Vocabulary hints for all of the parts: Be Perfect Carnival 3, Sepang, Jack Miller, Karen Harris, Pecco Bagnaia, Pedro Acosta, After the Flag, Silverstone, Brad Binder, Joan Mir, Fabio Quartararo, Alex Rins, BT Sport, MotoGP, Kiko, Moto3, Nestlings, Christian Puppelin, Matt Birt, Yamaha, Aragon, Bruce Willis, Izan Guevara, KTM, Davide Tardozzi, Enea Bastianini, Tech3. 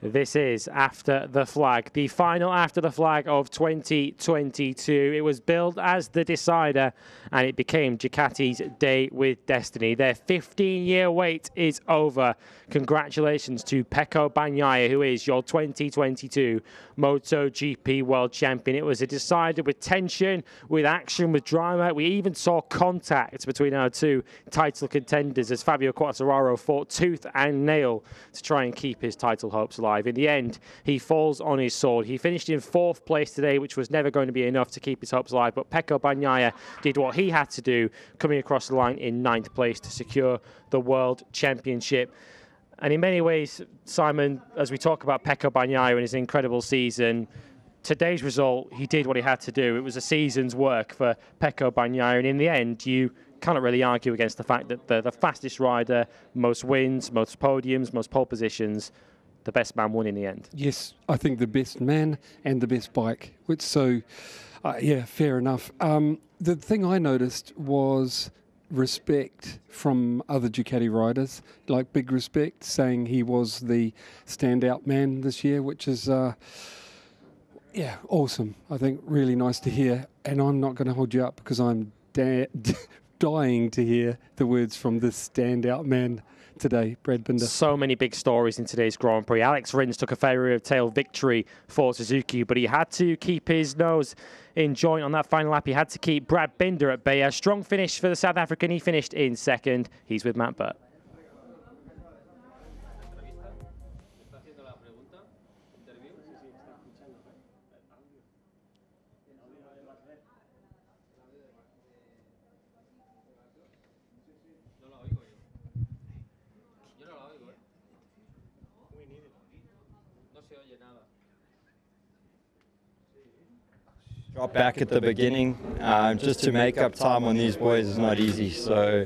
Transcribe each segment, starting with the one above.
This is After the Flag, the final After the Flag of 2022. It was billed as the decider, and it became Ducati's day with destiny. Their 15-year wait is over. Congratulations to Pecco Bagnaia, who is your 2022 MotoGP World Champion. It was a decider with tension, with action, with drama. We even saw contact between our two title contenders as Fabio Quartararo fought tooth and nail to try and keep his title hopes alive. In the end, he falls on his sword. He finished in 4th place today, which was never going to be enough to keep his hopes alive, but Pecco Bagnaia did what he had to do, coming across the line in 9th place to secure the World Championship. And in many ways, Simon, as we talk about Pecco Bagnaia and his incredible season, today's result, he did what he had to do. It was a season's work for Pecco Bagnaia, and in the end, you cannot really argue against the fact that the fastest rider, most wins, most podiums, most pole positions, the best man won in the end. Yes, I think the best man and the best bike. So, yeah, fair enough. The thing I noticed was respect from other Ducati riders, like big respect, saying he was the standout man this year, which is, yeah, awesome. I think really nice to hear. And I'm not going to hold you up because I'm dying to hear the words from this standout man today, Brad Binder. So many big stories in today's Grand Prix. Alex Rins took a Ferrari of tail victory for Suzuki, but he had to keep his nose in joint on that final lap. He had to keep Brad Binder at bay. A strong finish for the South African. He finished in 2nd. He's with Matt Birt. Drop back at the beginning, just to make up time on these boys is not easy, so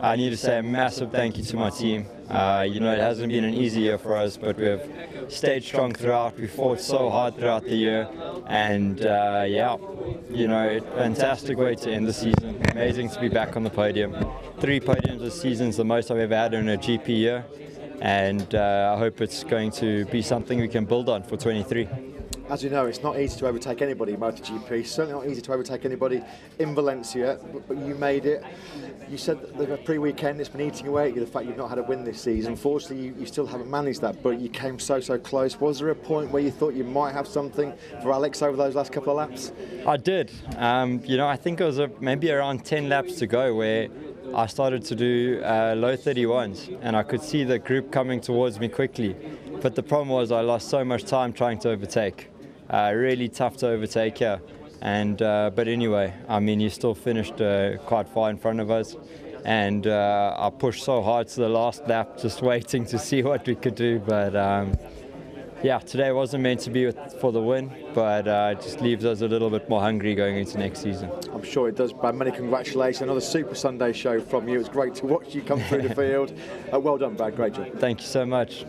I need to say a massive thank you to my team. You know, it hasn't been an easy year for us, but we've stayed strong throughout. We fought so hard throughout the year, and yeah, you know, fantastic way to end the season. Amazing to be back on the podium. 3 podiums this season is the most I've ever had in a GP year, and I hope it's going to be something we can build on for 23. As you know, it's not easy to overtake anybody in MotoGP, certainly not easy to overtake anybody in Valencia, but you made it. You said that the pre-weekend, it's been eating away at you, the fact you've not had a win this season. Unfortunately, you still haven't managed that, but you came so close. Was there a point where you thought you might have something for Alex over those last couple of laps? I did. You know, I think it was maybe around 10 laps to go where I started to do low 31s, and I could see the group coming towards me quickly. But the problem was I lost so much time trying to overtake. Really tough to overtake here, and but anyway, I mean, you still finished quite far in front of us, and I pushed so hard to the last lap, just waiting to see what we could do. But yeah, today wasn't meant to be for the win, but it just leaves us a little bit more hungry going into next season. I'm sure it does, Brad. Many congratulations, another Super Sunday show from you. It's great to watch you come through the field. Well done, Brad. Great job. Thank you so much.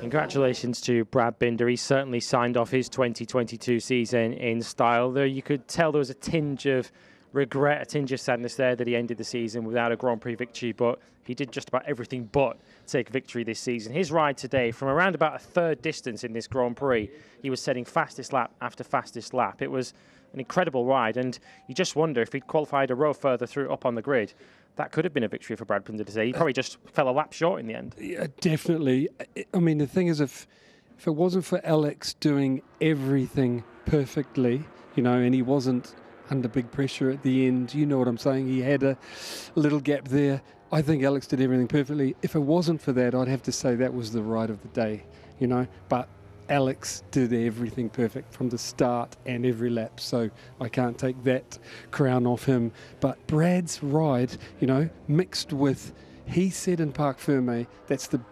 Congratulations to Brad Binder. He certainly signed off his 2022 season in style. Though you could tell there was a tinge of regret, a tinge of sadness there that he ended the season without a Grand Prix victory, but he did just about everything but take victory this season. His ride today, from around about a 3rd distance in this Grand Prix, he was setting fastest lap after fastest lap. It was an incredible ride, and you just wonder if he'd qualified a row further through up on the grid, that could have been a victory for Brad Binder today. He probably just fell a lap short in the end. Yeah, definitely. I mean, the thing is, if it wasn't for Alex doing everything perfectly, you know, and he wasn't under big pressure at the end, you know what I'm saying? He had a little gap there. I think Alex did everything perfectly. If it wasn't for that, I'd have to say that was the ride of the day, you know. But Alex did everything perfect from the start and every lap, so I can't take that crown off him. But Brad's ride, you know, mixed with, he said in Parc Ferme, that's the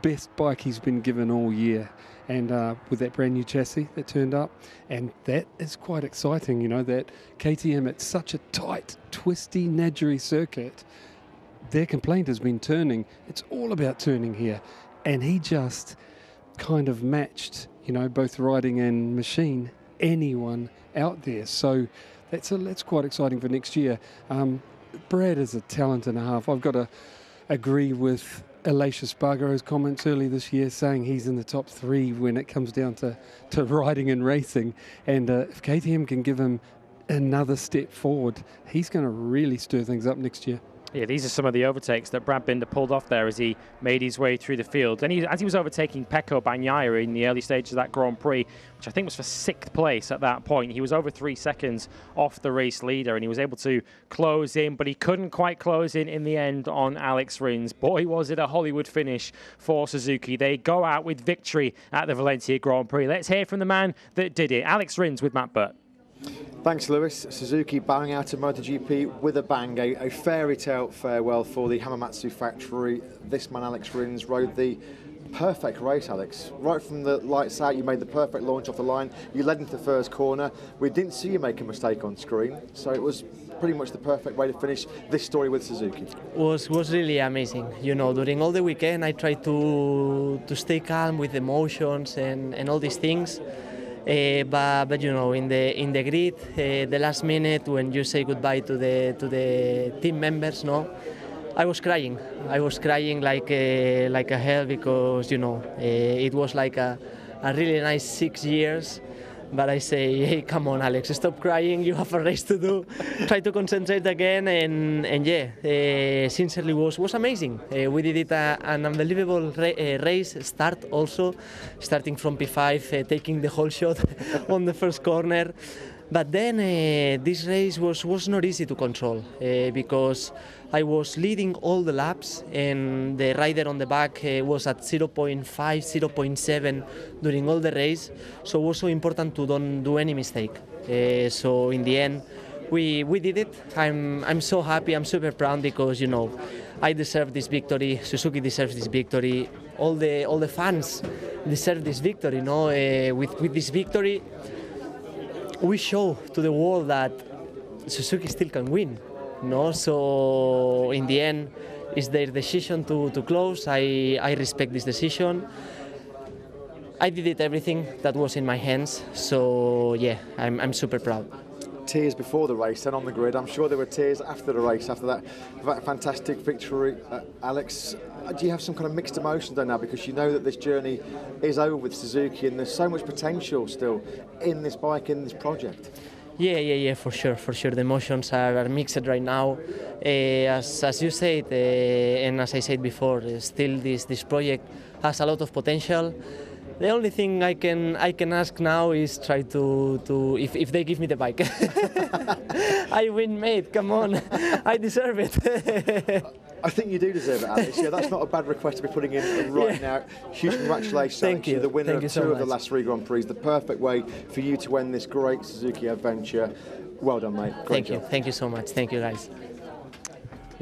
best bike he's been given all year. And with that brand new chassis that turned up, and that is quite exciting, you know, that KTM, it's such a tight, twisty, Nadjeri circuit. Their complaint has been turning. It's all about turning here. And he just kind of matched, you know, both riding and machine, anyone out there. So that's quite exciting for next year. Brad is a talent and a half. I've got to agree with Aleix Espargaró's comments early this year saying he's in the top three when it comes down to riding and racing. And if KTM can give him another step forward, he's going to really stir things up next year. Yeah, these are some of the overtakes that Brad Binder pulled off there as he made his way through the field. And as he was overtaking Pecco Bagnaia in the early stages of that Grand Prix, which I think was for 6th place at that point, he was over 3 seconds off the race leader, and he was able to close in, but he couldn't quite close in the end on Alex Rins. Boy, was it a Hollywood finish for Suzuki. They go out with victory at the Valencia Grand Prix. Let's hear from the man that did it, Alex Rins with Matt Birt. Thanks, Lewis. Suzuki bowing out of MotoGP with a bang, a fairy tale farewell for the Hamamatsu factory. This man, Alex Rins, rode the perfect race, Alex. Right from the lights out, you made the perfect launch off the line. You led into the first corner. We didn't see you make a mistake on screen, so it was pretty much the perfect way to finish this story with Suzuki. Was really amazing. You know, during all the weekend, I tried to stay calm with emotions and all these things. But you know, in the grid, the last minute when you say goodbye to the team members, no, I was crying. I was crying like a hell, because you know it was like a really nice 6 years. But I say, hey, come on, Alex, stop crying. You have a race to do. Try to concentrate again. And yeah, sincerely, was amazing. We did it an unbelievable race start also, starting from P5, taking the whole shot on the first corner. But then this race was not easy to control, because I was leading all the laps and the rider on the back was at 0.5, 0.7 during all the race. So it was so important to don't do any mistake. So in the end, we did it. I'm so happy, I'm super proud, because you know, I deserve this victory, Suzuki deserves this victory, all the fans deserve this victory. No, with this victory, we show to the world that Suzuki still can win, no? So in the end, it's their decision to close. I respect this decision. I did it everything that was in my hands. So yeah, I'm super proud. Tears before the race and on the grid. I'm sure there were tears after the race, after that fantastic victory. Alex, do you have some kind of mixed emotions there now, because you know that this journey is over with Suzuki and there's so much potential still in this bike, in this project? Yeah, for sure. The emotions are mixed right now. As you said, and as I said before, still this project has a lot of potential. The only thing I can ask now is try to if they give me the bike. I win, mate, come on. I deserve it. I think you do deserve it, Alex. Yeah, that's not a bad request to be putting in right now. Huge congratulations. Thank you. You're the winner of two of the last 3 Grand Prix. The perfect way for you to end this great Suzuki adventure. Well done, mate. Great job. Thank you. Thank you so much. Thank you, guys.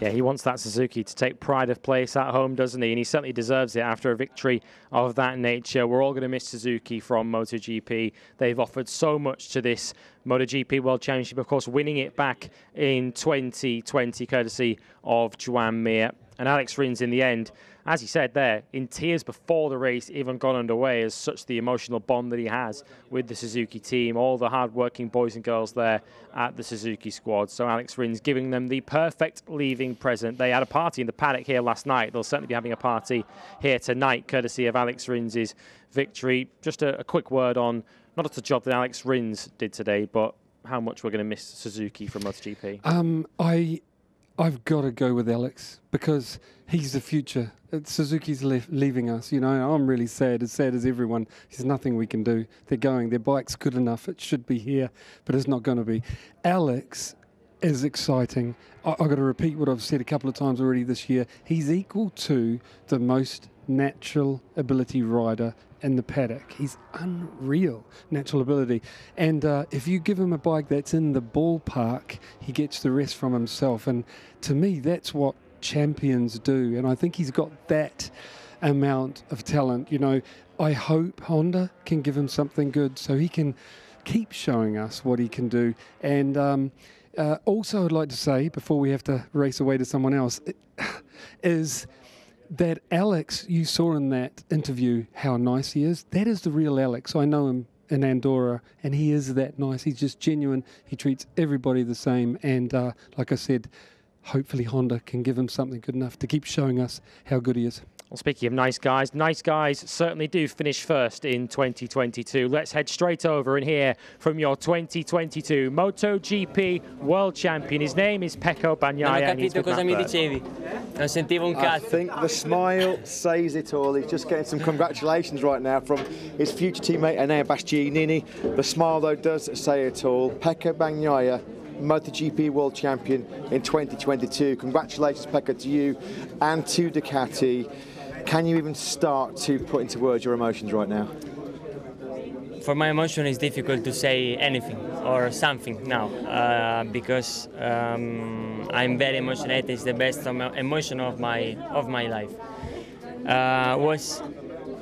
Yeah, he wants that Suzuki to take pride of place at home, doesn't he? And he certainly deserves it after a victory of that nature. We're all going to miss Suzuki from MotoGP. They've offered so much to this MotoGP World Championship, of course, winning it back in 2020, courtesy of Joan Mir. And Alex Rins, in the end, as he said there, in tears before the race even got underway, as such the emotional bond that he has with the Suzuki team, all the hard-working boys and girls there at the Suzuki squad. So Alex Rins giving them the perfect leaving present. They had a party in the paddock here last night. They'll certainly be having a party here tonight, courtesy of Alex Rins's victory. Just a quick word on, not just the job that Alex Rins did today, but how much we're going to miss Suzuki from MotoGP. I've got to go with Alex, because he's the future. Suzuki's leaving us. You know, I'm really sad as everyone. There's nothing we can do. They're going. Their bike's good enough. It should be here, but it's not going to be. Alex is exciting. I've got to repeat what I've said a couple of times already this year. He's equal to the most natural ability rider in the paddock. He's unreal, natural ability. And if you give him a bike that's in the ballpark, he gets the rest from himself. And to me, that's what champions do. And I think he's got that amount of talent. You know, I hope Honda can give him something good so he can keep showing us what he can do. And also I'd like to say, before we have to race away to someone else, is that Alex, you saw in that interview how nice he is. That is the real Alex. I know him in Andorra, and he is that nice. He's just genuine. He treats everybody the same. And like I said, hopefully Honda can give him something good enough to keep showing us how good he is. Well, speaking of nice guys certainly do finish first in 2022. Let's head straight over and hear from your 2022 MotoGP World Champion. His name is Pecco Bagnaia. And he's with Matt Birt. I think the smile says it all. He's just getting some congratulations right now from his future teammate Enea Bastianini. The smile, though, does say it all. Pecco Bagnaia, MotoGP World Champion in 2022. Congratulations, Pecco, to you and to Ducati. Can you even start to put into words your emotions right now? For my emotion, it's difficult to say anything or something now because I'm very emotional. It's the best emotion of my life. Was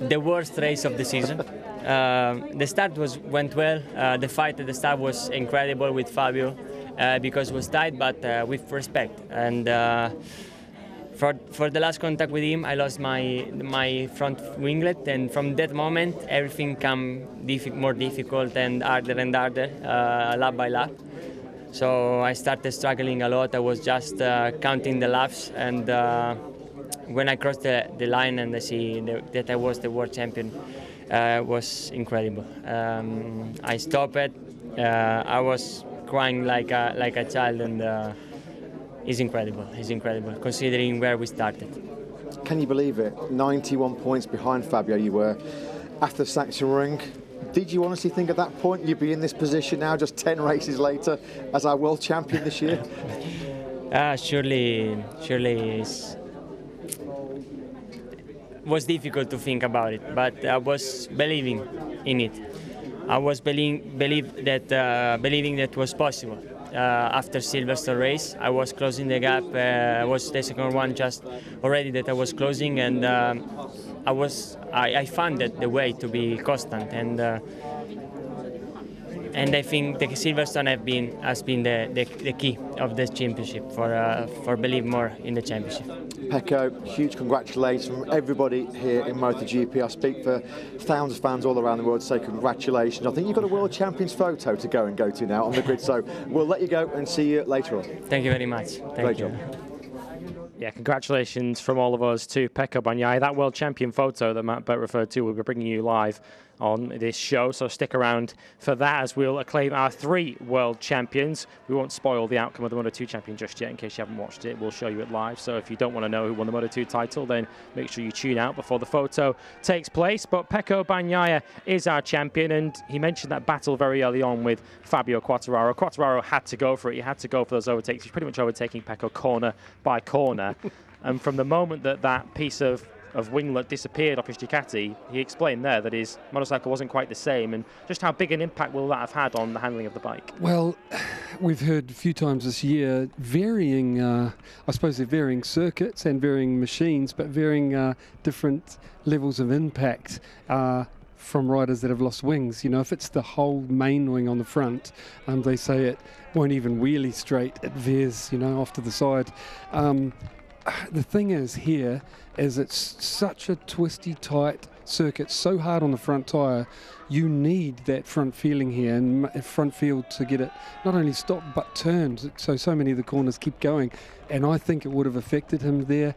the worst race of the season. The start went well. The fight at the start was incredible with Fabio because it was tight, but with respect. And For the last contact with him, I lost my front winglet, and from that moment, everything came more difficult and harder, lap by lap. So I started struggling a lot. I was just counting the laps, and when I crossed the line and I see that I was the world champion, it was incredible. I stopped it. I was crying like a child, and. It's incredible. It's incredible, considering where we started. Can you believe it? 91 points behind Fabio you were after the Saxon Ring. Did you honestly think at that point you'd be in this position now, just 10 races later, as our world champion this year? Surely it was difficult to think about it, but I was believing in it. I was believing that was possible. After Silverstone race, I was closing the gap. I was the second one just already that I was closing, and I found that the way to be constant, and I think the Silverstone has been the key of this championship for believe more in the championship. Pecco, huge congratulations from everybody here in MotoGP. I speak for thousands of fans all around the world to say congratulations. I think you've got a World Champions photo to go to now on the grid, so we'll let you go and see you later on. Thank you very much. Great job. Yeah, congratulations from all of us to Pecco Bagnaia. That world champion photo that Matt Birt referred to, we'll be bringing you live on this show, so stick around for that as we'll acclaim our three world champions. We won't spoil the outcome of the Moto2 champion just yet in case you haven't watched it. We'll show you it live, so if you don't want to know who won the Moto2 title, then make sure you tune out before the photo takes place. But Pecco Bagnaia is our champion, and he mentioned that battle very early on with Fabio Quartararo. Quartararo had to go for it. He had to go for those overtakes. He's pretty much overtaking Pecco corner by corner. And from the moment that piece of winglet disappeared off his Ducati, he explained there that his motorcycle wasn't quite the same. And just how big an impact will that have had on the handling of the bike? Well, we've heard a few times this year varying, I suppose they're varying circuits and varying machines, but varying different levels of impact from riders that have lost wings. You know, if it's the whole main wing on the front, they say it won't even wheelie straight, it veers, you know, off to the side. The thing is here is it's such a twisty, tight circuit, so hard on the front tyre. You need that front feeling here and front field to get it not only stopped but turned, so many of the corners keep going, and I think it would have affected him there.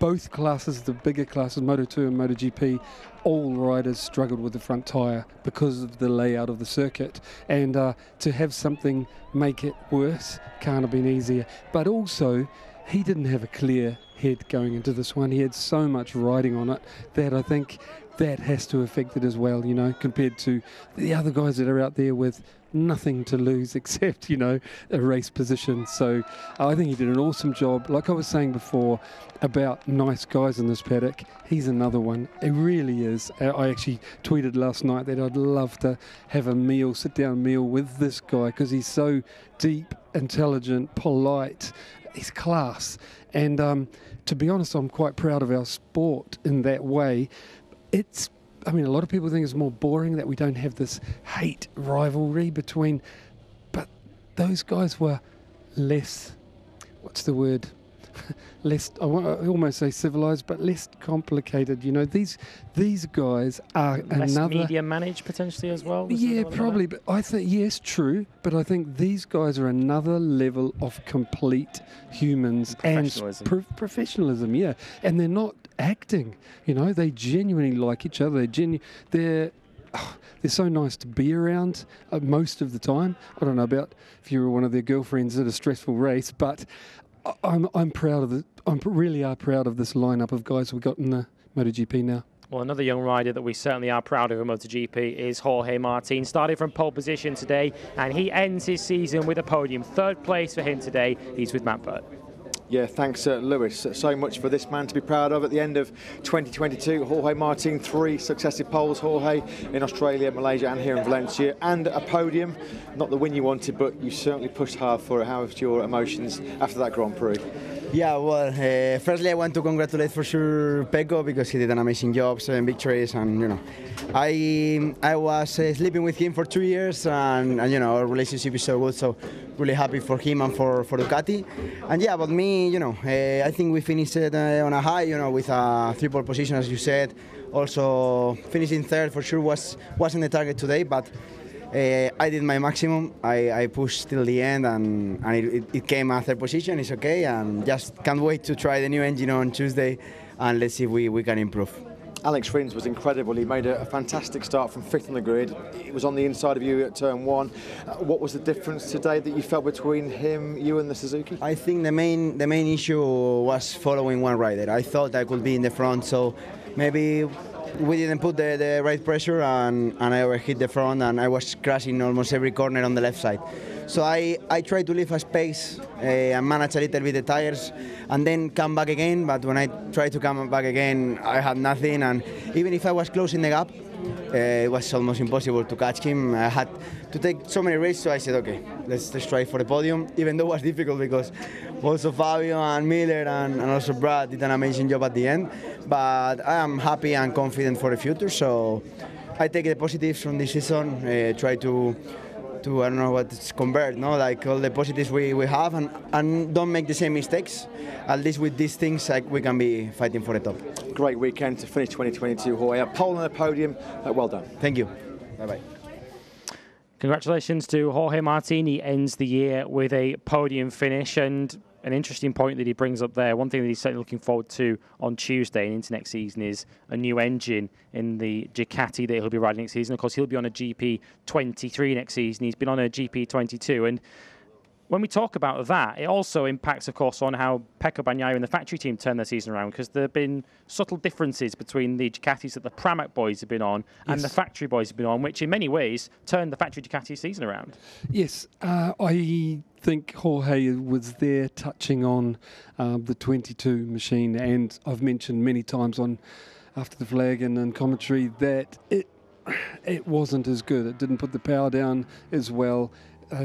Both classes, the bigger classes, Moto2 and MotoGP, all riders struggled with the front tyre because of the layout of the circuit. And to have something make it worse can't have been easier. But also, he didn't have a clear head going into this one. He had so much riding on it that I think that has to affect it as well, you know, compared to the other guys that are out there with nothing to lose except, you know, a race position. So I think he did an awesome job. Like I was saying before about nice guys in this paddock, he's another one. It really is. I actually tweeted last night that I'd love to have a meal, sit-down meal with this guy because he's so deep, intelligent, polite. He's class. And to be honest, I'm quite proud of our sport in that way. It's, I mean, a lot of people think it's more boring that we don't have this hate rivalry between, but those guys were less, what's the word? less, I almost say civilized, but less complicated. You know, these guys are less another... Less media managed potentially as well? Yeah, probably. But I think, yes, true. But I think these guys are another level of complete humans. Professionalism. And professionalism, yeah. And they're not acting, you know. They genuinely like each other. They're so nice to be around most of the time. I don't know about if you were one of their girlfriends at a stressful race, but I'm proud of the. I really am proud of this lineup of guys we've got in the MotoGP now. Well, another young rider that we certainly are proud of in MotoGP is Jorge Martin. Started from pole position today, and he ends his season with a podium. Third place for him today. He's with Matt Birt. Yeah, thanks, Lewis. So much for this man to be proud of. At the end of 2022, Jorge Martin, 3 successive poles, Jorge, in Australia, Malaysia, and here in Valencia, and a podium. Not the win you wanted, but you certainly pushed hard for it. How was your emotions after that Grand Prix? Yeah, well, firstly, I want to congratulate for sure Pecco, because he did an amazing job, 7 victories, and, you know, I was sleeping with him for 2 years, and you know, our relationship is so good, so really happy for him and for Ducati. And yeah, but me, you know, I think we finished on a high, you know, with a 3-pole position, as you said. Also, finishing third for sure wasn't the target today, but I did my maximum. I pushed till the end, and it came a 3rd position. It's okay, and just can't wait to try the new engine on Tuesday, and let's see if we can improve. Alex Rins was incredible. He made a fantastic start from 5th on the grid. It was on the inside of you at turn 1. What was the difference today that you felt between him, you and the Suzuki? I think the main issue was following one rider. I thought I could be in the front, so maybe we didn't put the right pressure, and I overhit the front, and I was crashing almost every corner on the left side. So I tried to leave a space and manage a little bit the tires and then come back again, but when I tried to come back again, I had nothing, and even if I was closing the gap, it was almost impossible to catch him. I had to take so many risks, so I said, okay, let's just try for the podium, even though it was difficult because also Fabio and Miller and also Brad did an amazing job at the end. But I am happy and confident for the future, so I take the positives from this season, try to I don't know what it's convert, no? Like all the positives we have, and don't make the same mistakes. At least with these things, like, we can be fighting for the top. Great weekend to finish 2022, Jorge. A pole on the podium, well done. Thank you. Bye-bye. Congratulations to Jorge Martin. He ends the year with a podium finish, and an interesting point that he brings up there. One thing that he's certainly looking forward to on Tuesday and into next season is a new engine in the Ducati that he'll be riding next season. Of course, he'll be on a GP23 next season. He's been on a GP22. And when we talk about that, it also impacts, of course, on how Pecco Bagnaia and the factory team turn their season around, because there have been subtle differences between the Ducatis that the Pramac boys have been on and the factory boys have been on, which in many ways turned the factory Ducati season around. Yes, I think Jorge was there touching on the 22 machine, and I've mentioned many times on After the Flag and in commentary that it wasn't as good. It didn't put the power down as well.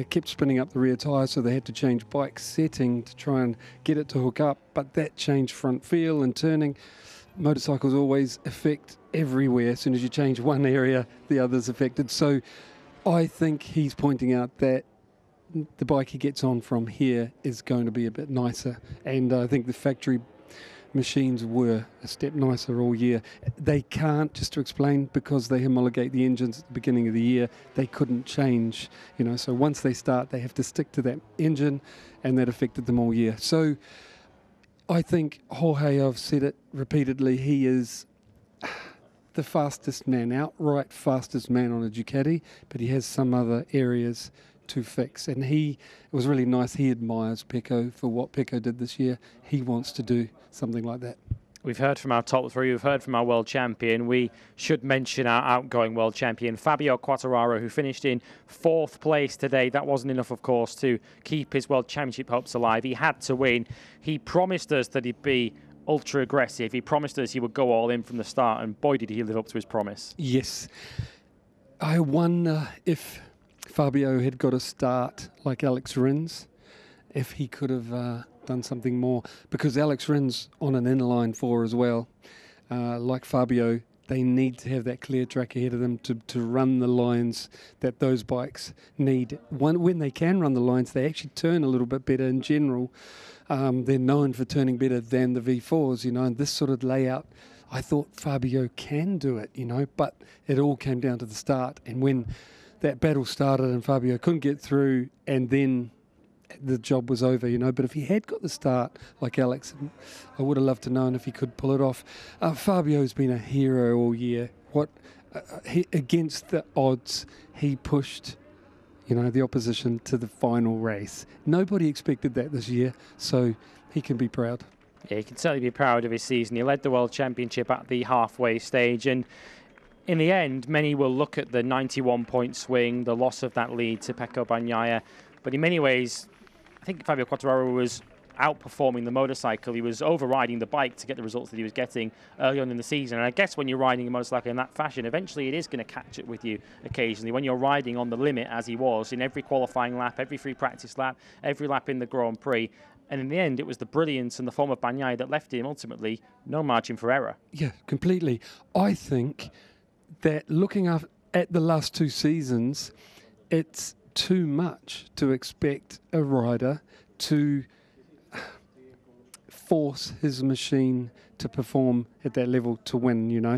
Kept spinning up the rear tyre, so they had to change bike setting to try and get it to hook up, but that changed front feel and turning. Motorcycles always affect everywhere. As soon as you change one area, the other's affected. So I think he's pointing out that the bike he gets on from here is going to be a bit nicer, and I think the factory machines were a step nicer all year. They can't, just to explain, because they homologate the engines at the beginning of the year, they couldn't change, you know, so once they start, they have to stick to that engine, and that affected them all year. So I think Jorge, I've said it repeatedly, he is the fastest man, outright fastest man on a Ducati, but he has some other areas to fix, and it was really nice. He admires Pecco for what Pecco did this year. He wants to do something like that. We've heard from our top 3, we've heard from our world champion. We should mention our outgoing world champion, Fabio Quartararo, who finished in 4th place today. That wasn't enough, of course, to keep his world championship hopes alive. He had to win. He promised us that he'd be ultra aggressive. He promised us he would go all in from the start, and boy, did he live up to his promise. Yes. I wonder if Fabio had got a start like Alex Rins, if he could have done something more, because Alex Rins on an inline 4 as well, like Fabio, they need to have that clear track ahead of them to run the lines that those bikes need. When they can run the lines, they actually turn a little bit better in general. They're known for turning better than the V4s, you know, and this sort of layout, I thought Fabio can do it, you know, but it all came down to the start. And when that battle started and Fabio couldn't get through, and then the job was over, you know. But if he had got the start like Alex, I would have loved to know if he could pull it off. Fabio's been a hero all year. Against the odds, he pushed, you know, the opposition to the final race. Nobody expected that this year, so he can be proud. Yeah, he can certainly be proud of his season. He led the World Championship at the halfway stage, and in the end, many will look at the 91-point swing, the loss of that lead to Pecco Bagnaia, but in many ways, I think Fabio Quartararo was outperforming the motorcycle. He was overriding the bike to get the results that he was getting early on in the season. And I guess when you're riding a motorcycle in that fashion, eventually it is going to catch up with you occasionally. When you're riding on the limit, as he was, in every qualifying lap, every free practice lap, every lap in the Grand Prix. And in the end, it was the brilliance and the form of Bagnaia that left him, ultimately, no margin for error. Yeah, completely. I think that looking at the last two seasons, it's too much to expect a rider to force his machine to perform at that level to win, you know.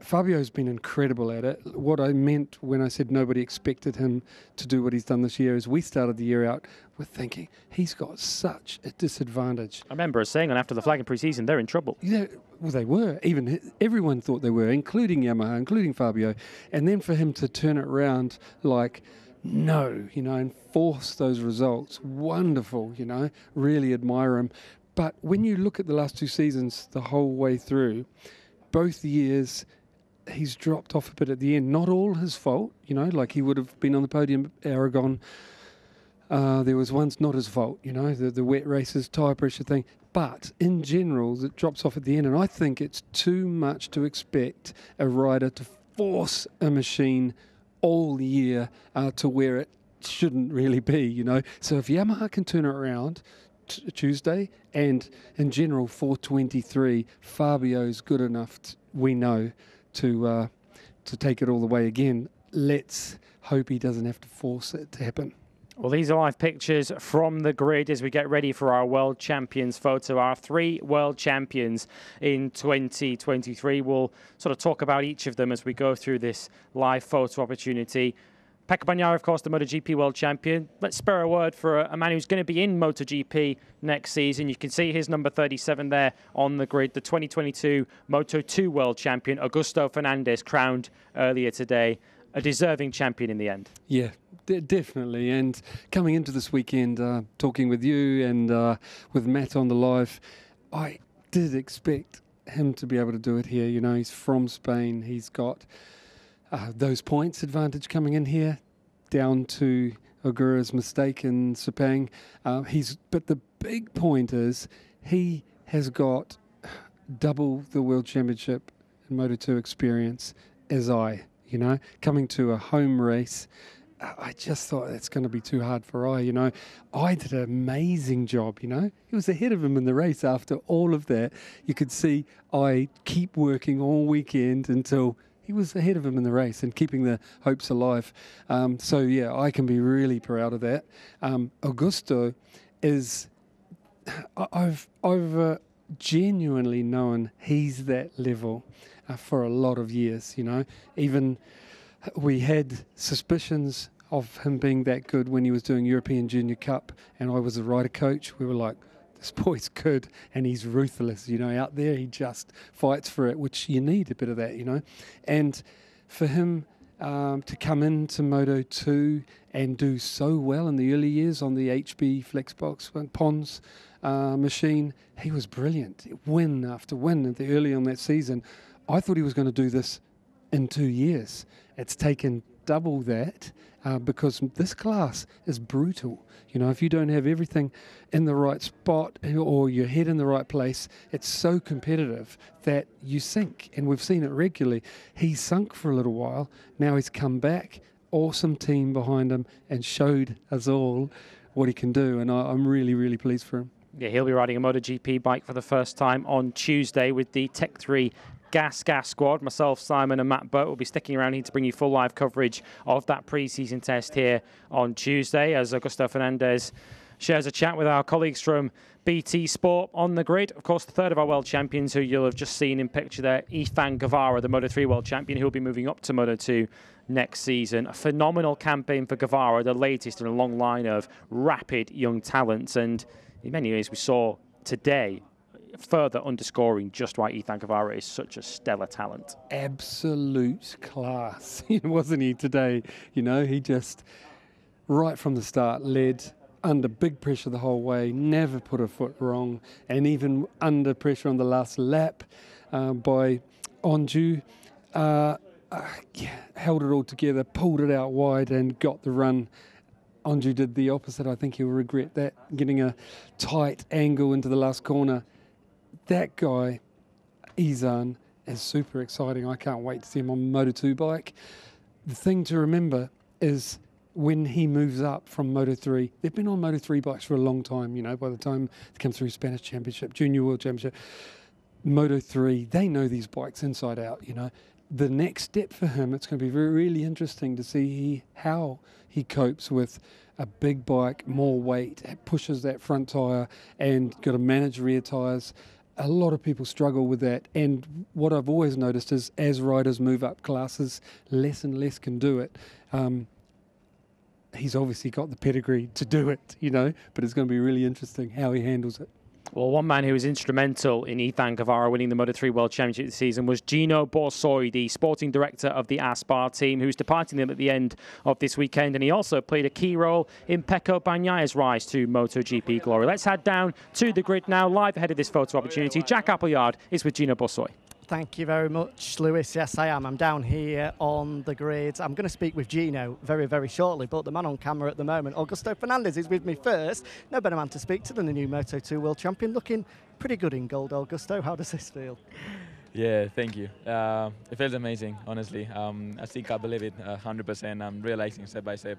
Fabio's been incredible at it. What I meant when I said nobody expected him to do what he's done this year is we started the year out with thinking he's got such a disadvantage. I remember us saying, and after the flag in pre-season, they're in trouble. Yeah, well, they were. Even everyone thought they were, including Yamaha, including Fabio. And then for him to turn it around like, no, you know, and force those results, wonderful, you know. Really admire him. But when you look at the last two seasons, the whole way through, both years, he's dropped off a bit at the end. Not all his fault, you know, like he would have been on the podium at Aragon. There was one's not his fault, you know, the wet races, tyre pressure thing. But in general, it drops off at the end. And I think it's too much to expect a rider to force a machine all year to where it shouldn't really be, you know. So if Yamaha can turn it around Tuesday, and in general 423, Fabio's good enough we know to take it all the way again. Let's hope he doesn't have to force it to happen. Well, these are live pictures from the grid as we get ready for our World Champions photo. Our three World Champions in 2023. We'll sort of talk about each of them as we go through this live photo opportunity. Pecco Bagnaia, of course, the MotoGP World Champion. Let's spare a word for a man who's going to be in MotoGP next season. You can see his number 37 there on the grid, the 2022 Moto2 World Champion, Augusto Fernández, crowned earlier today. A deserving champion in the end. Yeah, definitely. And coming into this weekend, talking with you and with Matt on the live, I did expect him to be able to do it here. You know, he's from Spain. He's got those points advantage coming in here, down to Ogura's mistake in Sepang. But the big point is he has got double the World Championship in Moto2 experience as I, you know, coming to a home race. I just thought that's going to be too hard for I, you know. I did an amazing job, you know. He was ahead of him in the race after all of that. You could see I keep working all weekend until he was ahead of him in the race and keeping the hopes alive. So, yeah, I can be really proud of that. Augusto is, I've genuinely known he's that level for a lot of years, you know. Even we had suspicions of him being that good when he was doing European Junior Cup and I was a rider coach. We were like, this boy's good and he's ruthless, you know, out there he just fights for it, which you need a bit of that, you know. And for him to come into Moto2 and do so well in the early years on the HB Flexbox and Pons machine, he was brilliant, win after win at the early on that season. I thought he was going to do this in 2 years. It's taken double that because this class is brutal. You know, if you don't have everything in the right spot or your head in the right place, it's so competitive that you sink. And we've seen it regularly. He sunk for a little while. Now he's come back. Awesome team behind him and showed us all what he can do. And I'm really, really pleased for him. Yeah, he'll be riding a MotoGP bike for the first time on Tuesday with the Tech 3 Gas Gas squad. Myself, Simon and Matt Birt will be sticking around here to bring you full live coverage of that pre-season test here on Tuesday as Augusto Fernández shares a chat with our colleagues from BT Sport on the grid. Of course, the third of our world champions who you'll have just seen in picture there, Ethan Guevara, the Moto3 world champion, who will be moving up to Moto2 next season. A phenomenal campaign for Guevara, the latest in a long line of rapid young talents. And in many ways, we saw today further underscoring just why Ethan Guevara is such a stellar talent. Absolute class, wasn't he, today? You know, he just, right from the start, led under big pressure the whole way, never put a foot wrong, and even under pressure on the last lap by Onju, held it all together, pulled it out wide and got the run. Onju did the opposite. I think he'll regret that, getting a tight angle into the last corner. That guy, Izan, is super exciting. I can't wait to see him on Moto2 bike. The thing to remember is when he moves up from Moto3, they've been on Moto3 bikes for a long time, you know, by the time they come through Spanish Championship, Junior World Championship, Moto3, they know these bikes inside out, you know. The next step for him, it's going to be really interesting to see how he copes with a big bike, more weight, pushes that front tyre, and got to manage rear tyres. A lot of people struggle with that, and what I've always noticed is as riders move up classes, less and less can do it. He's obviously got the pedigree to do it, you know, but it's going to be really interesting how he handles it. Well, one man who was instrumental in Ethan Guevara winning the Moto3 World Championship this season was Gino Borsoi, the sporting director of the Aspar team, who's departing them at the end of this weekend. And he also played a key role in Pecco Bagnaia's rise to MotoGP glory. Let's head down to the grid now, live ahead of this photo opportunity. Jack Appleyard is with Gino Borsoi. Thank you very much, Lewis. Yes, I am. I'm down here on the grid. I'm going to speak with Gino very, very shortly, but the man on camera at the moment, Augusto Fernández, is with me first. No better man to speak to than the new Moto2 world champion. Looking pretty good in gold, Augusto. How does this feel? Yeah, thank you. It feels amazing, honestly. I still can't believe it 100%. I'm realizing step by step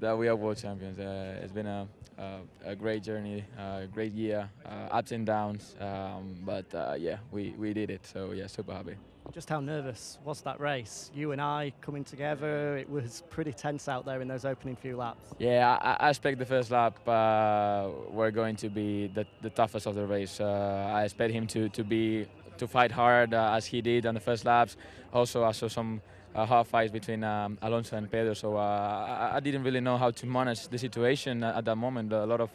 that we are world champions. It's been a great journey, a great year, ups and downs, but yeah, we did it, so yeah, super happy. Just how nervous was that race? You and I coming together, it was pretty tense out there in those opening few laps. Yeah, I expect the first lap were going to be the toughest of the race. I expect him to fight hard as he did on the first laps. Also, I saw some hard fights between Alonso and Pedro, so I didn't really know how to manage the situation at that moment. A lot of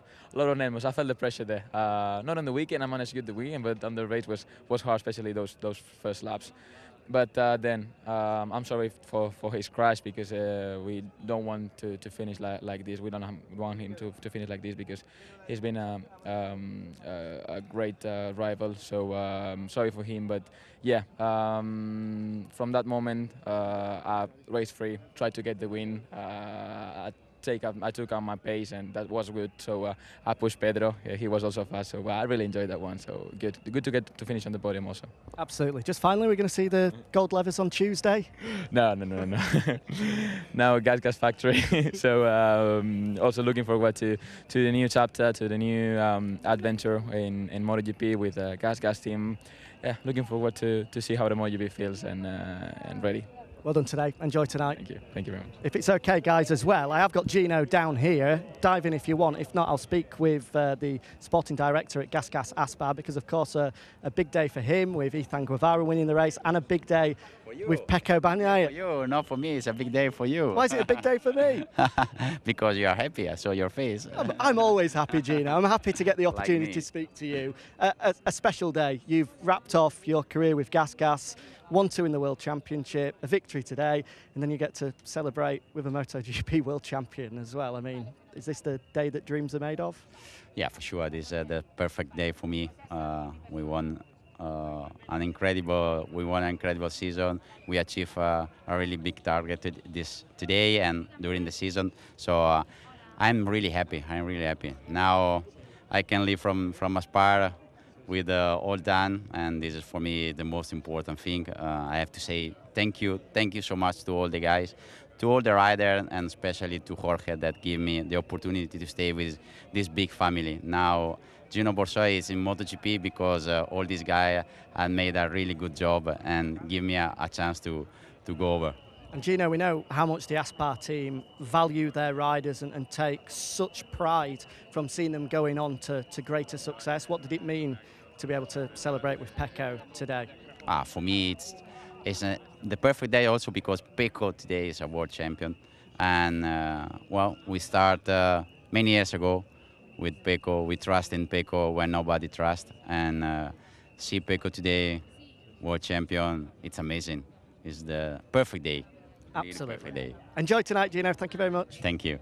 nerves. I felt the pressure there. Not on the weekend, I managed good the weekend, but on the race was hard, especially those first laps. But then I'm sorry for his crash, because we don't want to finish like this. We don't want him to finish like this, because he's been a great rival. So sorry for him. But yeah, from that moment, I raced free, tried to get the win. I took out my pace, and that was good. So I pushed Pedro. Yeah, he was also fast. So I really enjoyed that one. So good to get to finish on the podium also. Absolutely. Just finally, we're going to see the gold levers on Tuesday. No. Now Gas Gas Factory. So also looking forward to the new chapter, to the new adventure in MotoGP with the Gas Gas team. Yeah, looking forward to see how the MotoGP feels and ready. Well done today. Enjoy tonight. Thank you. Thank you very much. If it's okay, guys, as well, I have got Gino down here. Dive in if you want. If not, I'll speak with the sporting director at Gas Gas Aspar, because, of course, a big day for him with Ethan Guevara winning the race, and a big day with Pecco Bagnaia. For you, not for me. It's a big day for you. Why is it a big day for me? Because you are happy. I saw your face. I'm always happy, Gino. I'm happy to get the opportunity to speak to you. A special day. You've wrapped off your career with Gas Gas. 1-2 in the World Championship, a victory today, and then you get to celebrate with a MotoGP World Champion as well. I mean, is this the day that dreams are made of? Yeah, for sure. This is the perfect day for me. We won an incredible season. We achieved a really big target today and during the season. So I'm really happy. I'm really happy. Now I can leave from Aspar with all done, and this is for me the most important thing. I have to say thank you so much to all the guys, to all the riders, and especially to Jorge that gave me the opportunity to stay with this big family. Now Gino Borsoi is in MotoGP because all these guys have made a really good job and give me a chance to go over. And Gino, we know how much the Aspar team value their riders and take such pride from seeing them going on to greater success. What did it mean to be able to celebrate with Pecco today? For me, it's the perfect day also because Pecco today is a world champion. And, well, we start many years ago with Pecco. We trust in Pecco when nobody trusts. And see Pecco today, world champion, it's amazing. It's the perfect day. Absolutely. Perfect day. Enjoy tonight, Gino. Thank you very much. Thank you.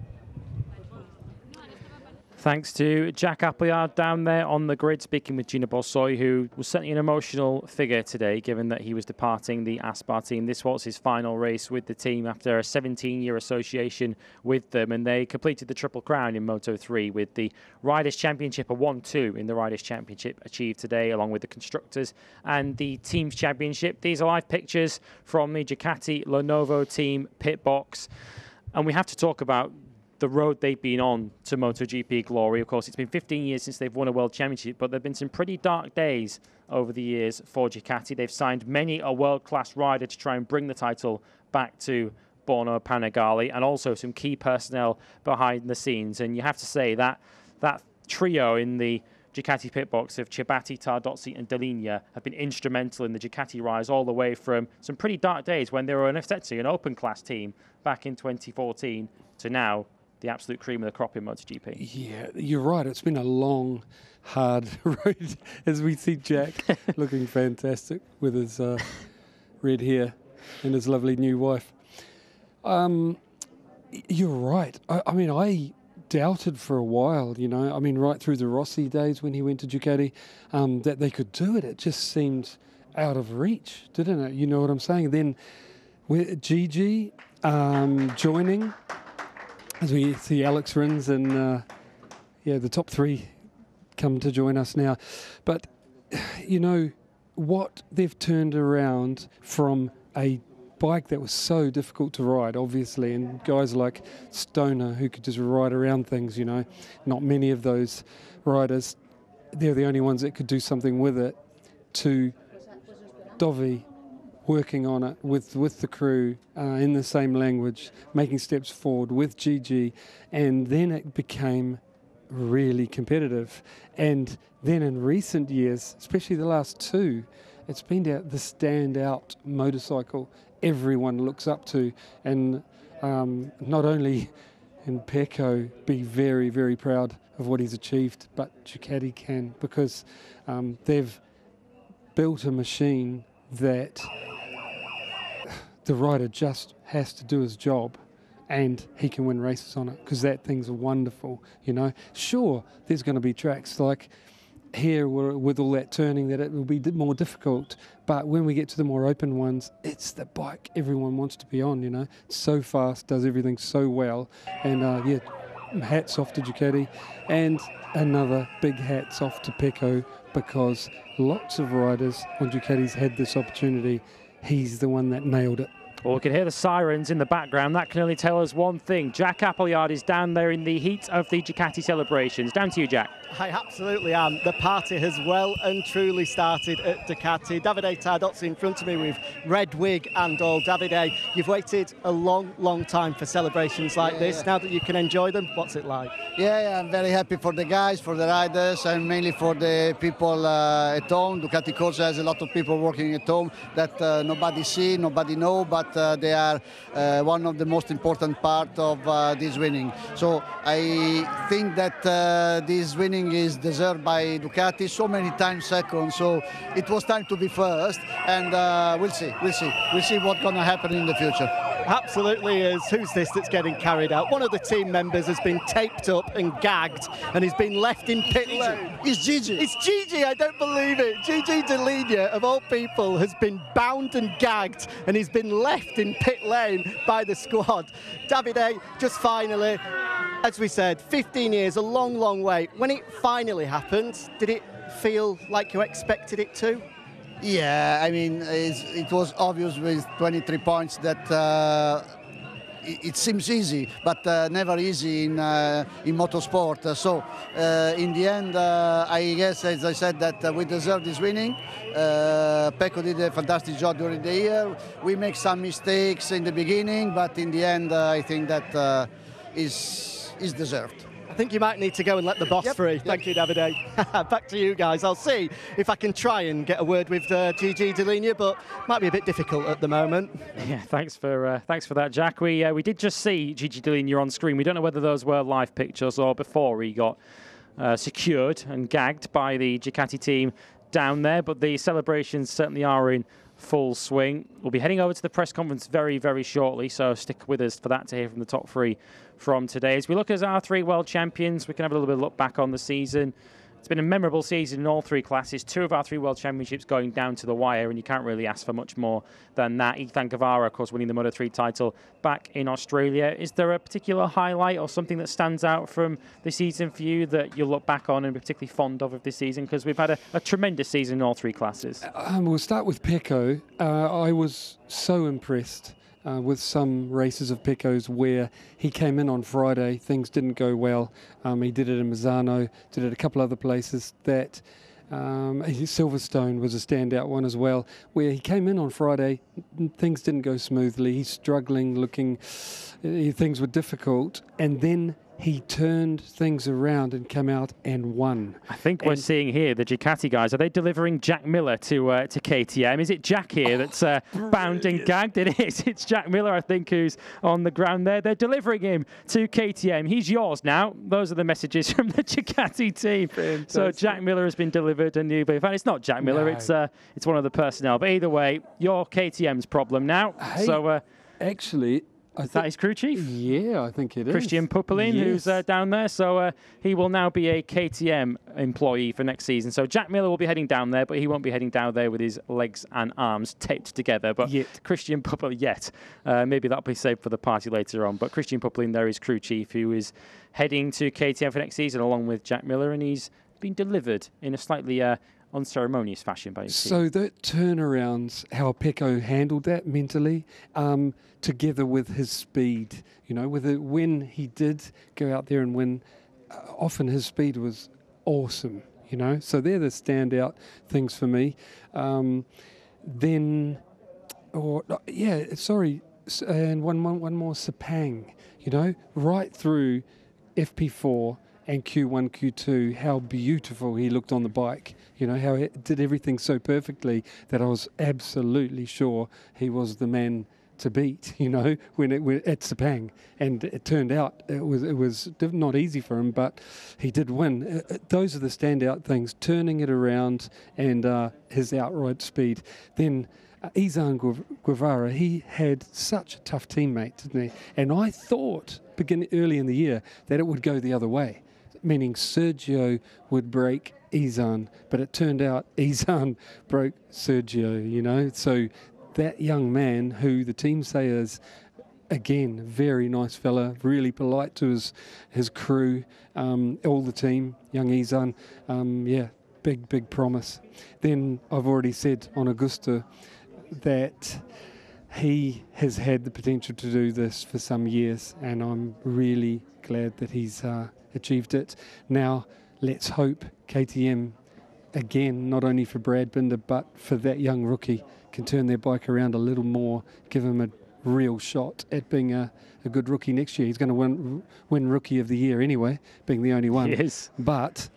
Thanks to Jack Appleyard down there on the grid, speaking with Gino Borsoi, who was certainly an emotional figure today, given that he was departing the Aspar team. This was his final race with the team after a 17-year association with them, and they completed the Triple Crown in Moto3 with the Riders' Championship, a 1-2 in the Riders' Championship achieved today, along with the Constructors and the Teams' Championship. These are live pictures from the Ducati Lenovo team pit box, and we have to talk about the road they've been on to MotoGP glory. Of course, it's been 15 years since they've won a world championship, but there have been some pretty dark days over the years for Ducati. They've signed many a world-class rider to try and bring the title back to Borno Panigale, and also some key personnel behind the scenes. And you have to say that that trio in the Ducati pit box of Chibati, Tardozzi and Dall'Igna have been instrumental in the Ducati rise, all the way from some pretty dark days when they were an open class team back in 2014 to now the absolute cream of the crop in MotoGP. Yeah, you're right. It's been a long, hard road, as we see Jack looking fantastic with his red hair and his lovely new wife. You're right. I mean, I doubted for a while, you know, I mean, right through the Rossi days when he went to Ducati, that they could do it. It just seemed out of reach, didn't it? You know what I'm saying? Then Gigi joining, as we see Alex Rins and yeah, the top three come to join us now. But, you know, what they've turned around from a bike that was so difficult to ride, obviously, and guys like Stoner who could just ride around things, you know. Not many of those riders, they're the only ones that could do something with it, to Dovi working on it with the crew in the same language, making steps forward with Gigi, and then it became really competitive. And then in recent years, especially the last two, it's been the standout motorcycle everyone looks up to, and not only in Pecco be very, very proud of what he's achieved, but Ducati can, because they've built a machine that the rider just has to do his job and he can win races on it, because that thing's wonderful, you know. Sure, there's going to be tracks like here with all that turning that it will be more difficult, but when we get to the more open ones, it's the bike everyone wants to be on, you know. It's so fast, does everything so well, and yeah, hats off to Ducati, and another big hats off to Pecco, because lots of riders on Ducati's had this opportunity. He's the one that nailed it. Well, we can hear the sirens in the background. That can only tell us one thing. Jack Appleyard is down there in the heat of the Ducati celebrations. Down to you, Jack. I absolutely am. The party has well and truly started at Ducati. Davide Tardozzi in front of me with red wig and all. Davide, you've waited a long, long time for celebrations like this. Now that you can enjoy them, what's it like? Yeah, I'm very happy for the guys, for the riders, and mainly for the people at home. Ducati Corsa has a lot of people working at home that nobody see, nobody know, but they are one of the most important part of this winning. So I think that this winning is deserved by Ducati, so many times second, so it was time to be first, and we'll see what's going to happen in the future. Absolutely is. Who's this that's getting carried out? One of the team members has been taped up and gagged, and he's been left in pit lane. It's Gigi. It's Gigi, I don't believe it. Gigi Dall'Igna, of all people, has been bound and gagged, and he's been left in pit lane by the squad. Davide, just finally, as we said, 15 years, a long, long way. When it finally happened, did it feel like you expected it to? Yeah, I mean, it was obvious with 23 points that it seems easy, but never easy in motorsport. So in the end, I guess, as I said, that we deserve this winning. Pecco did a fantastic job during the year. We make some mistakes in the beginning, but in the end, I think that is deserved. I think you might need to go and let the boss free. Yep. Thank you, Davide. Back to you guys. I'll see if I can try and get a word with Gigi Dall'Igna, but might be a bit difficult at the moment. Yeah, thanks for that, Jack. We did just see Gigi Dall'Igna on screen. We don't know whether those were live pictures or before he got secured and gagged by the Ducati team down there, but the celebrations certainly are in full swing. We'll be heading over to the press conference very, very shortly, so stick with us for that to hear from the top three from today. As we look at our three world champions, we can have a little bit of a look back on the season. It's been a memorable season in all three classes. Two of our three world championships going down to the wire, and you can't really ask for much more than that. Ethan Guevara, of course, winning the Moto3 title back in Australia. Is there a particular highlight or something that stands out from the season for you that you'll look back on and be particularly fond of this season? Because we've had a tremendous season in all three classes. We'll start with Pecco. I was so impressed with some races of Pecco's where he came in on Friday, things didn't go well. He did it in Misano, did it a couple other places. That Silverstone was a standout one as well, where he came in on Friday, things didn't go smoothly. He's struggling, looking, things were difficult, and then he turned things around and came out and won. I think we're seeing here the Ducati guys. Are they delivering Jack Miller to KTM? Is it Jack here that's bound and gagged? It is. It's Jack Miller, I think, who's on the ground there. They're delivering him to KTM. He's yours now. Those are the messages from the Ducati team. Fantastic. So Jack Miller has been delivered, and you'll be fine. It's not Jack Miller. No. It's one of the personnel. But either way, you're KTM's problem now. Hey, so actually, is that his crew chief? Yeah, I think it is. Christian Puppelin, yes, who's down there. So he will now be a KTM employee for next season. So Jack Miller will be heading down there, but he won't be heading down there with his legs and arms taped together. But yet. Christian Puppelin, yet. Maybe that'll be saved for the party later on. But Christian Puppelin, there is crew chief, who is heading to KTM for next season along with Jack Miller. And he's been delivered in a slightly unceremonious fashion by his team. So that turnarounds, how Pecco handled that mentally, together with his speed, you know, with it, when he did go out there and win, often his speed was awesome, you know. So they're the standout things for me. And one more, Sepang, you know, right through FP4 and Q1, Q2, how beautiful he looked on the bike. You know, how he did everything so perfectly that I was absolutely sure he was the man to beat, you know, when at Sepang. And it turned out it was not easy for him, but he did win. Those are the standout things, turning it around and his outright speed. Then Izan Guevara, he had such a tough teammate, didn't he? And I thought, beginning early in the year, that it would go the other way, meaning Sergio would break Izan, but it turned out Izan broke Sergio, you know. So that young man, who the team say is, again, very nice fella, really polite to his crew, all the team, young Izan, yeah, big, big promise. Then I've already said on Augusta that he has had the potential to do this for some years, and I'm really glad that he's achieved it. Now, let's hope KTM, again, not only for Brad Binder, but for that young rookie, can turn their bike around a little more, give him a real shot at being a good rookie next year. He's going to win Rookie of the Year anyway, being the only one. Yes. But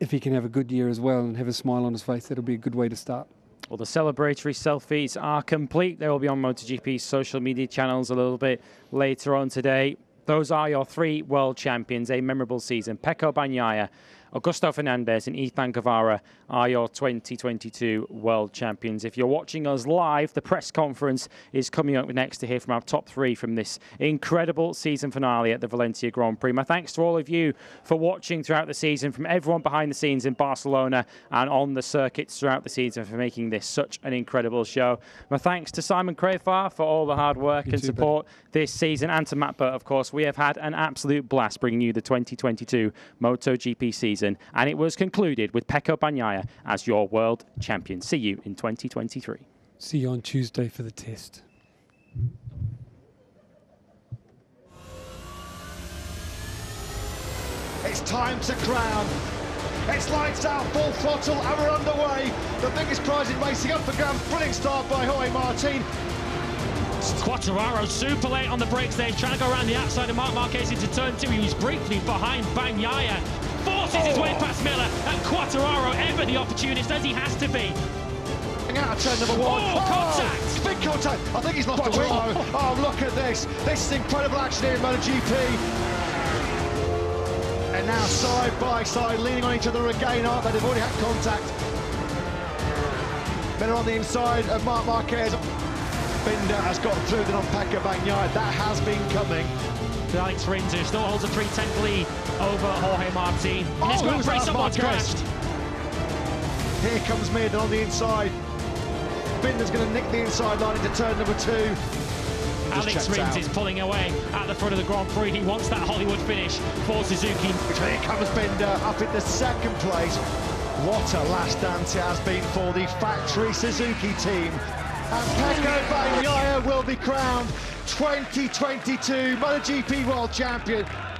if he can have a good year as well and have a smile on his face, that'll be a good way to start. Well, the celebratory selfies are complete. They will be on MotoGP's social media channels a little bit later on today. Those are your three world champions, a memorable season. Pecco Bagnaia, Augusto Fernández and Ethan Guevara are your 2022 world champions. If you're watching us live, the press conference is coming up next to hear from our top three from this incredible season finale at the Valencia Grand Prix. My thanks to all of you for watching throughout the season, from everyone behind the scenes in Barcelona and on the circuits throughout the season, for making this such an incredible show. My thanks to Simon Crafar for all the hard work and support this season, and to Matt Birt, of course. We have had an absolute blast bringing you the 2022 MotoGP season. And it was concluded with Pecco Bagnaia as your world champion. See you in 2023. See you on Tuesday for the test. It's time to crown. It's lights out, full throttle, and we're underway. The biggest prize in racing up for grabs. Brilliant start by Jorge Martin. Quartararo super late on the brakes there. He's trying to go around the outside of Marc Marquez into turn two. He was briefly behind Bagnaia. Forces his way past Miller, and Quartararo ever the opportunist as he has to be. Out of turn number one. Oh, contact! Big contact. I think he's lost a wing. Oh, look at this. This is incredible action here in MotoGP. And now side by side, leaning on each other again, aren't they? They've already had contact. Miller on the inside of Marc Marquez. Binder has got through then on Pecco Bagnaia. That has been coming. Alex Rins, who still holds a 3/10 lead over Jorge Martin. Oh, it's going to break. Someone's crashed. Here comes Mir on the inside. Binder's going to nick the inside line into turn number two. Alex Rins is pulling away at the front of the Grand Prix. He wants that Hollywood finish for Suzuki. Here comes Binder up in the second place. What a last dance it has been for the factory Suzuki team. And Pecco Bagnaia will be crowned 2022 MotoGP World Champion.